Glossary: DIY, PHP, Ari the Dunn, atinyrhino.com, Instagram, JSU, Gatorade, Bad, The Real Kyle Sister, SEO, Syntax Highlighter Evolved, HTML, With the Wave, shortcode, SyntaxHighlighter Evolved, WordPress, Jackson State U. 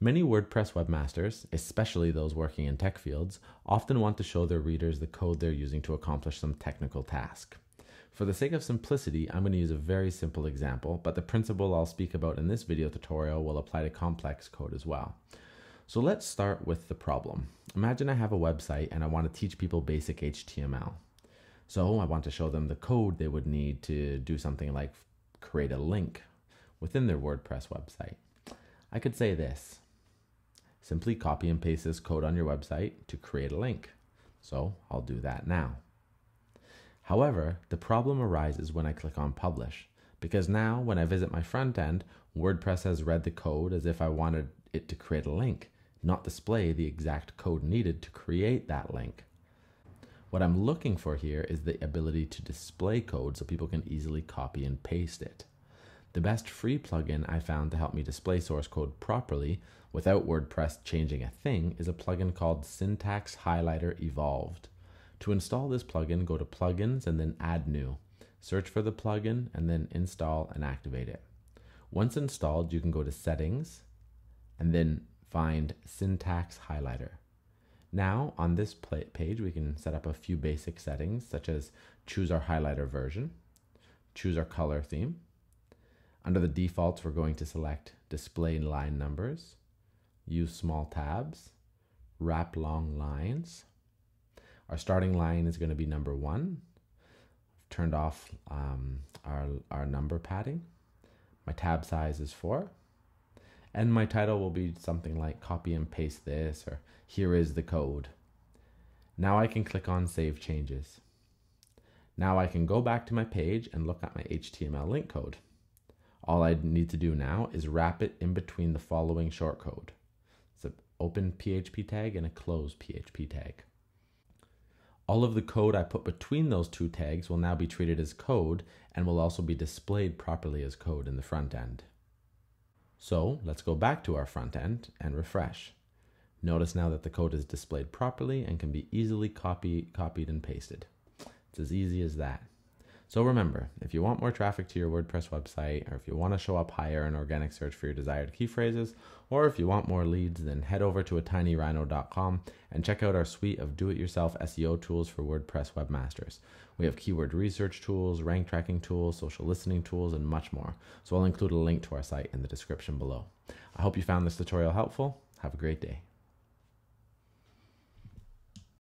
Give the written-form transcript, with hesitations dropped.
Many WordPress webmasters, especially those working in tech fields, often want to show their readers the code they're using to accomplish some technical task. For the sake of simplicity, I'm going to use a very simple example, but the principle I'll speak about in this video tutorial will apply to complex code as well. So let's start with the problem. Imagine I have a website and I want to teach people basic HTML. So I want to show them the code they would need to do something like create a link within their WordPress website. I could say this. Simply copy and paste this code on your website to create a link. So I'll do that now. However, the problem arises when I click on publish, because now when I visit my front end, WordPress has read the code as if I wanted it to create a link, not display the exact code needed to create that link. What I'm looking for here is the ability to display code so people can easily copy and paste it. The best free plugin I found to help me display source code properly without WordPress changing a thing is a plugin called Syntax Highlighter Evolved. To install this plugin, go to Plugins and then Add New. Search for the plugin and then install and activate it. Once installed, you can go to Settings and then find Syntax Highlighter. Now on this page, we can set up a few basic settings, such as choose our highlighter version, choose our color theme. Under the defaults, we're going to select display line numbers, use small tabs, wrap long lines. Our starting line is going to be number 1. I've turned off our number padding. My tab size is 4. And my title will be something like copy and paste this, or here is the code. Now I can click on save changes. Now I can go back to my page and look at my HTML link code. All I need to do now is wrap it in between the following shortcode. It's an open PHP tag and a closed PHP tag. All of the code I put between those two tags will now be treated as code and will also be displayed properly as code in the front end. So let's go back to our front end and refresh. Notice now that the code is displayed properly and can be easily copied and pasted. It's as easy as that. So remember, if you want more traffic to your WordPress website, or if you want to show up higher in organic search for your desired key phrases, or if you want more leads, then head over to atinyrhino.com and check out our suite of do-it-yourself SEO tools for WordPress webmasters. We have keyword research tools, rank tracking tools, social listening tools, and much more. So I'll include a link to our site in the description below. I hope you found this tutorial helpful. Have a great day.